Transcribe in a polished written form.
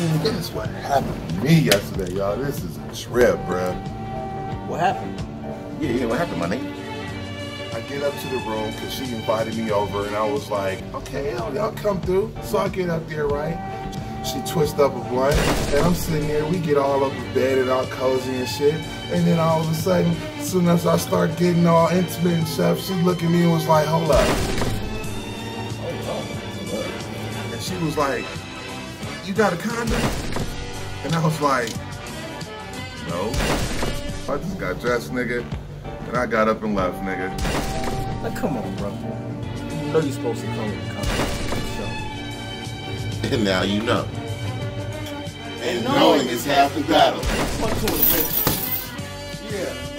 Dude, that is what happened to me yesterday, y'all. This is a trip, bruh. What happened? Yeah, what happened, my nigga? I get up to the room because she invited me over, and I was like, okay, I'll come through. So I get up there, right? She twisted up a blunt, and I'm sitting there. We get all up in bed and all cozy and shit. And then all of a sudden, as soon as I start getting all intimate and stuff, she looked at me and was like, hold up. And she was like, you got a condom? And I was like, no. I just got dressed, nigga. And I got up and left, nigga. Now come on, bro. You know you're supposed to come with a condom. And now you know. And knowing is half the battle. Yeah.